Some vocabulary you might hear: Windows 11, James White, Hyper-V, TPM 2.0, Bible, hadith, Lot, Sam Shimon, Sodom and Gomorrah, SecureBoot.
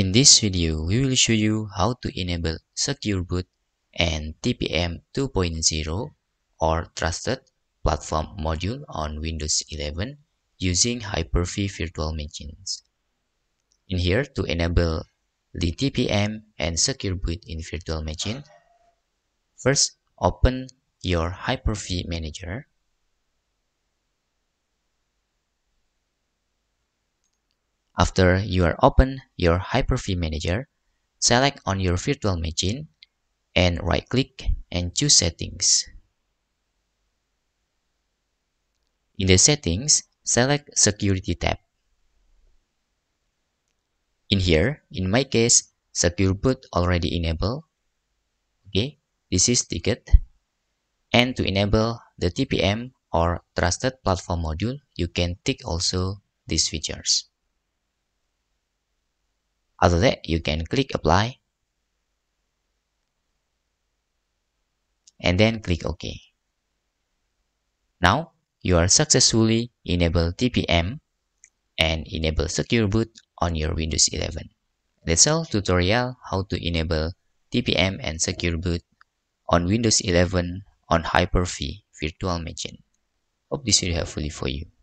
In this video, we will show you how to enable SecureBoot and TPM 2.0 or Trusted Platform module on Windows 11 using Hyper-V virtual machines. In here, to enable the TPM and SecureBoot in virtual machine, first open your Hyper-V manager. After you are open your Hyper-V manager, select on your virtual machine and right-click and choose Settings. In the Settings, select Security tab. In here, in my case, SecureBoot already enabled. Okay, this is ticket. And to enable the TPM or Trusted Platform module, you can tick also these features. After that, you can click Apply and then click OK. Now, you are successfully enabled TPM and enable SecureBoot on your Windows 11. That's all tutorial how to enable TPM and SecureBoot on Windows 11 on Hyper-V virtual machine. Hope this will be helpful for you.